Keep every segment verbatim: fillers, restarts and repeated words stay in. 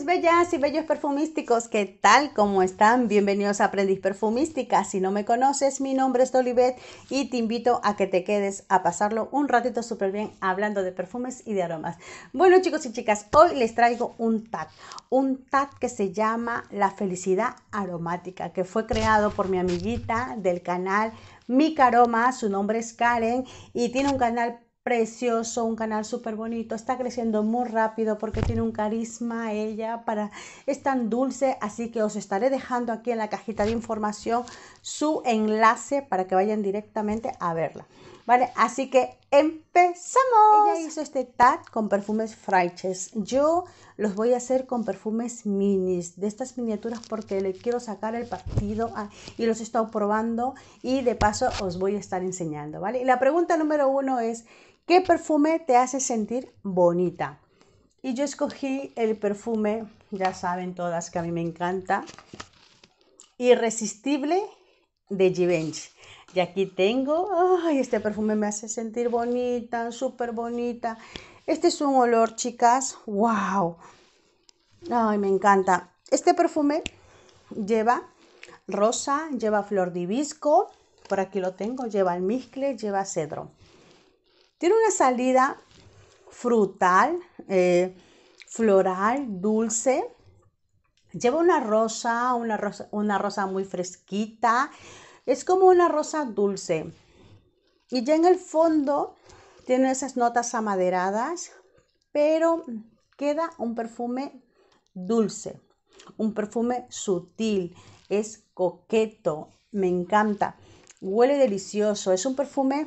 mis bellas y bellos perfumísticos, ¿qué tal? ¿Cómo están? Bienvenidos a Aprendiz Perfumística. Si no me conoces, mi nombre es Dolivet y te invito a que te quedes a pasarlo un ratito súper bien hablando de perfumes y de aromas. Bueno, chicos y chicas, hoy les traigo un T A T, un T A T que se llama La Felicidad Aromática, que fue creado por mi amiguita del canal Mikaromas, su nombre es Karen y tiene un canal precioso, un canal súper bonito, está creciendo muy rápido porque tiene un carisma ella, para, es tan dulce, así que os estaré dejando aquí en la cajita de información su enlace para que vayan directamente a verla, ¿vale? Así que empezamos. Ella hizo este T A T con perfumes Fraiches, yo los voy a hacer con perfumes minis, de estas miniaturas porque le quiero sacar el partido a, y los he estado probando y de paso os voy a estar enseñando, ¿vale? Y la pregunta número uno es: ¿qué perfume te hace sentir bonita? Y yo escogí el perfume, ya saben todas que a mí me encanta, Irresistible de Givenchy. Y aquí tengo, ay, este perfume me hace sentir bonita, súper bonita. Este es un olor, chicas, wow. Ay, me encanta. Este perfume lleva rosa, lleva flor de hibisco, por aquí lo tengo, lleva almizcle, lleva cedro. Tiene una salida frutal, eh, floral, dulce. Lleva una rosa, una rosa, una rosa muy fresquita. Es como una rosa dulce. Y ya en el fondo tiene esas notas amaderadas, pero queda un perfume dulce, un perfume sutil, es coqueto, me encanta. Huele delicioso, es un perfume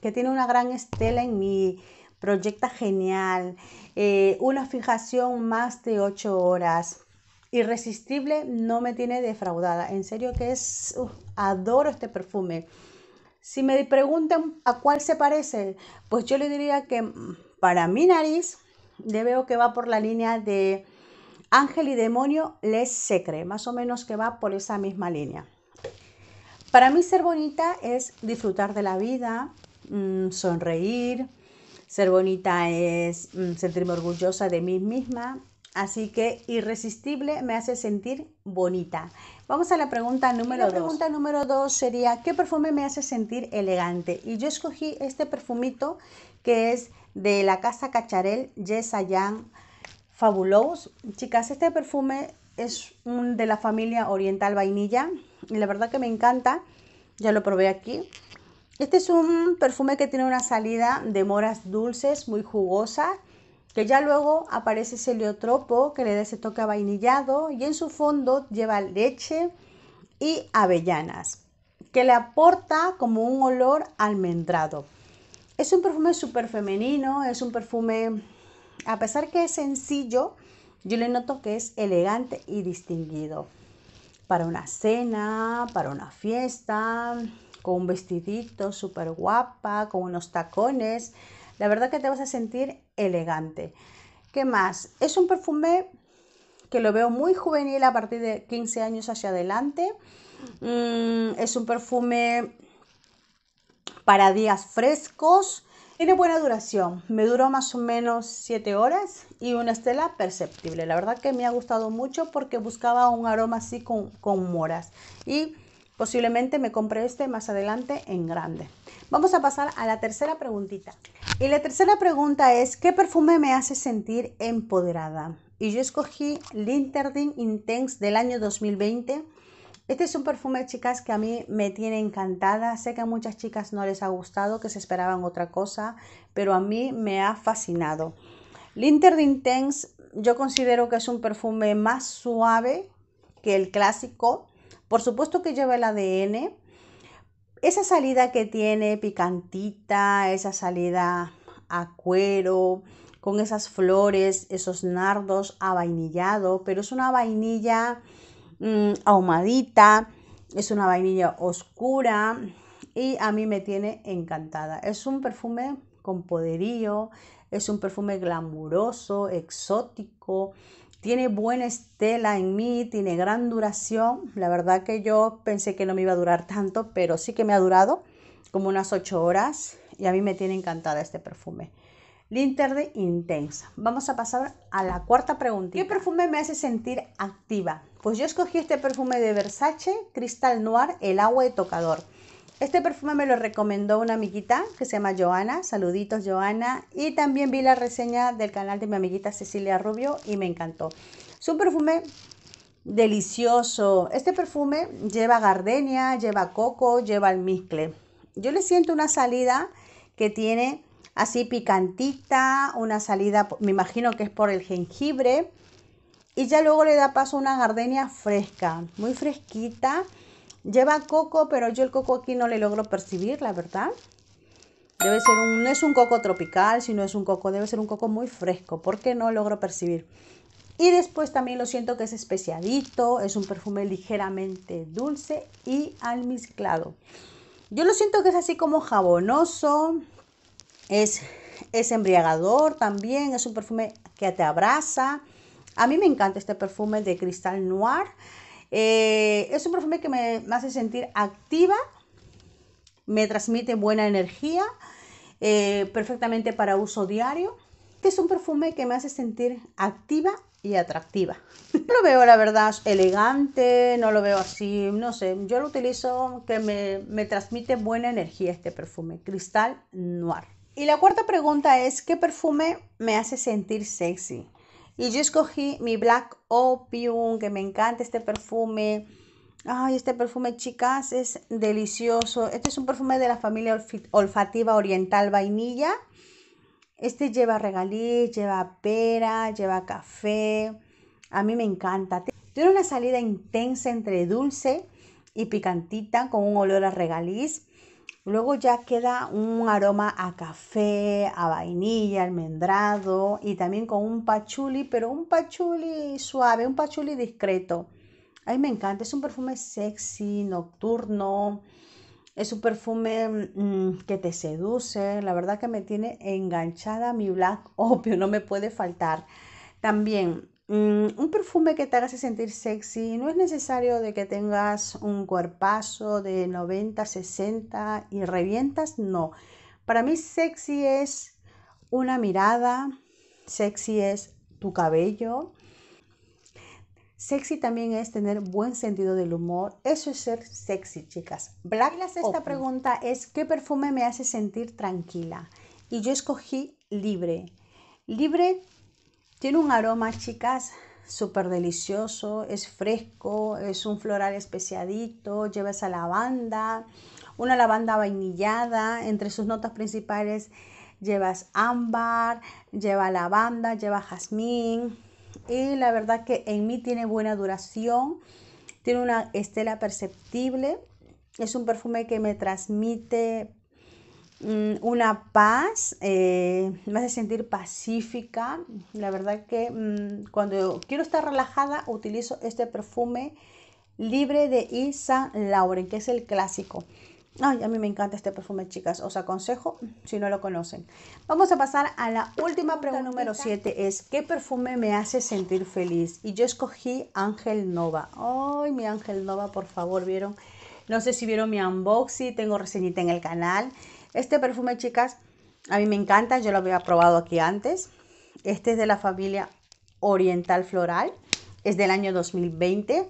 que tiene una gran estela en mí, proyecta genial, eh, una fijación más de ocho horas. Irresistible no me tiene defraudada, en serio que es, uh, adoro este perfume. Si me preguntan a cuál se parece, pues yo le diría que para mi nariz le veo que va por la línea de Ángel y Demonio, Les Secre, más o menos que va por esa misma línea. Para mí ser bonita es disfrutar de la vida, sonreír, ser bonita es sentirme orgullosa de mí misma, así que Irresistible me hace sentir bonita. Vamos a la pregunta número dos. La pregunta número dos sería: ¿qué perfume me hace sentir elegante? Y yo escogí este perfumito que es de la casa Cacharel, Yes I Am, Fabulous. Chicas, este perfume es un de la familia oriental vainilla y la verdad que me encanta, ya lo probé aquí. Este es un perfume que tiene una salida de moras dulces, muy jugosa, que ya luego aparece ese heliotropo que le da ese toque vainillado y en su fondo lleva leche y avellanas, que le aporta como un olor almendrado. Es un perfume súper femenino, es un perfume, a pesar que es sencillo, yo le noto que es elegante y distinguido. Para una cena, para una fiesta, con un vestidito súper guapa, con unos tacones, la verdad que te vas a sentir elegante. ¿Qué más? Es un perfume que lo veo muy juvenil a partir de quince años hacia adelante. Mm, es un perfume para días frescos. Tiene buena duración, me duró más o menos siete horas y una estela perceptible. La verdad que me ha gustado mucho porque buscaba un aroma así con, con moras y posiblemente me compré este más adelante en grande. Vamos a pasar a la tercera preguntita. Y la tercera pregunta es: ¿qué perfume me hace sentir empoderada? Y yo escogí L'Interdit Intense del año dos mil veinte. Este es un perfume, chicas, que a mí me tiene encantada. Sé que a muchas chicas no les ha gustado, que se esperaban otra cosa, pero a mí me ha fascinado. L'Interdit Intense yo considero que es un perfume más suave que el clásico. Por supuesto que lleva el A D N, esa salida que tiene picantita, esa salida a cuero, con esas flores, esos nardos, avainillado, pero es una vainilla mmm, ahumadita, es una vainilla oscura y a mí me tiene encantada. Es un perfume con poderío, es un perfume glamuroso, exótico. Tiene buena estela en mí, tiene gran duración. La verdad que yo pensé que no me iba a durar tanto, pero sí que me ha durado como unas ocho horas y a mí me tiene encantada este perfume. L'Interdit Intense. Vamos a pasar a la cuarta preguntita. ¿Qué perfume me hace sentir activa? Pues yo escogí este perfume de Versace, Crystal Noir, el agua de tocador. Este perfume me lo recomendó una amiguita que se llama Joana. Saluditos, Joana. Y también vi la reseña del canal de mi amiguita Cecilia Rubio y me encantó. Es un perfume delicioso. Este perfume lleva gardenia, lleva coco, lleva almizcle. Yo le siento una salida que tiene... así picantita, una salida, me imagino que es por el jengibre. Y ya luego le da paso a una gardenia fresca, muy fresquita. Lleva coco, pero yo el coco aquí no le logro percibir, la verdad. Debe ser un, no es un coco tropical, sino es un coco, debe ser un coco muy fresco, porque no logro percibir. Y después también lo siento que es especiadito, es un perfume ligeramente dulce y almizclado. Yo lo siento que es así como jabonoso. Es, es embriagador también, es un perfume que te abraza. A mí me encanta este perfume de Crystal Noir. Eh, es un perfume que me, me hace sentir activa, me transmite buena energía, eh, perfectamente para uso diario. Es un perfume que me hace sentir activa y atractiva. No lo veo, la verdad, elegante, no lo veo así, no sé. Yo lo utilizo que me, me transmite buena energía este perfume, Crystal Noir. Y la cuarta pregunta es, ¿qué perfume me hace sentir sexy? Y yo escogí mi Black Opium, que me encanta este perfume. Ay, este perfume, chicas, es delicioso. Este es un perfume de la familia olf- olfativa oriental vainilla. Este lleva regaliz, lleva pera, lleva café. A mí me encanta. Tiene una salida intensa entre dulce y picantita con un olor a regaliz. Luego ya queda un aroma a café, a vainilla, almendrado y también con un patchouli, pero un patchouli suave, un patchouli discreto. A mí me encanta, es un perfume sexy, nocturno, es un perfume mmm, que te seduce. La verdad que me tiene enganchada mi Black Opium, no me puede faltar. También mmm, un perfume que te haga sentir sexy, no es necesario de que tengas un cuerpazo de noventa, sesenta y revientas, no. Para mí sexy es una mirada, sexy es tu cabello, sexy también es tener buen sentido del humor. Eso es ser sexy, chicas. Black, la sexta pregunta es, ¿qué perfume me hace sentir tranquila? Y yo escogí Libre. Libre tiene un aroma, chicas, súper delicioso, es fresco, es un floral especiadito, lleva esa lavanda, una lavanda vainillada. Entre sus notas principales llevas ámbar, lleva lavanda, lleva jazmín. Y la verdad que en mí tiene buena duración, tiene una estela perceptible. Es un perfume que me transmite una paz, eh, me hace sentir pacífica. La verdad que mmm, cuando quiero estar relajada utilizo este perfume Libre de Isa Laurent, que es el clásico. Ay, a mí me encanta este perfume, chicas, os aconsejo si no lo conocen. Vamos a pasar a la última pregunta, número siete es, ¿qué perfume me hace sentir feliz? Y yo escogí Ángel Nova. Ay, mi Ángel Nova, por favor, vieron, no sé si vieron mi unboxing, tengo reseñita en el canal. Este perfume, chicas, a mí me encanta, yo lo había probado aquí antes. Este es de la familia Oriental Floral, es del año dos mil veinte.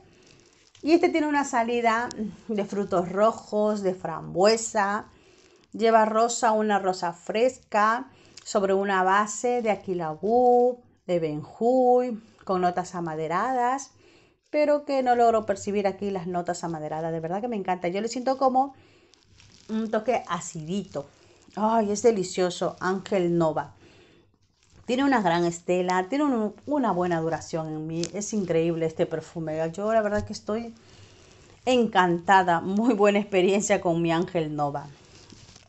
Y este tiene una salida de frutos rojos, de frambuesa. Lleva rosa, una rosa fresca, sobre una base de aquilabú, de benjuí, con notas amaderadas. Pero que no logro percibir aquí las notas amaderadas, de verdad que me encanta. Yo le siento como... un toque acidito. Ay, es delicioso. Ángel Nova tiene una gran estela, tiene un, una buena duración en mí. Es increíble este perfume. Yo la verdad que estoy encantada. Muy buena experiencia con mi Ángel Nova.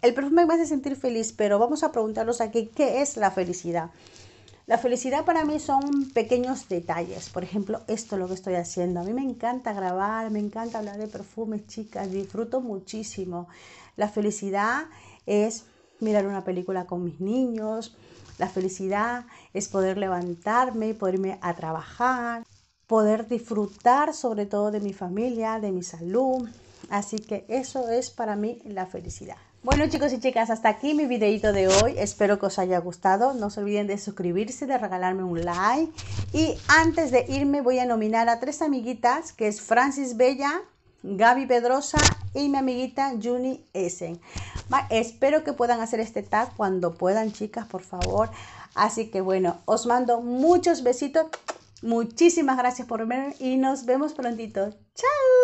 El perfume me hace sentir feliz, pero vamos a preguntarnos aquí, ¿qué es la felicidad? La felicidad para mí son pequeños detalles. Por ejemplo, esto es lo que estoy haciendo. A mí me encanta grabar, me encanta hablar de perfumes, chicas. Disfruto muchísimo. La felicidad es mirar una película con mis niños. La felicidad es poder levantarme y poder irme a trabajar. Poder disfrutar sobre todo de mi familia, de mi salud. Así que eso es para mí la felicidad. Bueno, chicos y chicas, hasta aquí mi videito de hoy. Espero que os haya gustado. No se olviden de suscribirse, de regalarme un like. Y antes de irme voy a nominar a tres amiguitas, que es Francis Bella, Gaby Pedroza y mi amiguita Juni Essen. Vale, espero que puedan hacer este tag cuando puedan, chicas, por favor. Así que bueno, os mando muchos besitos. Muchísimas gracias por verme y nos vemos prontito. ¡Chao!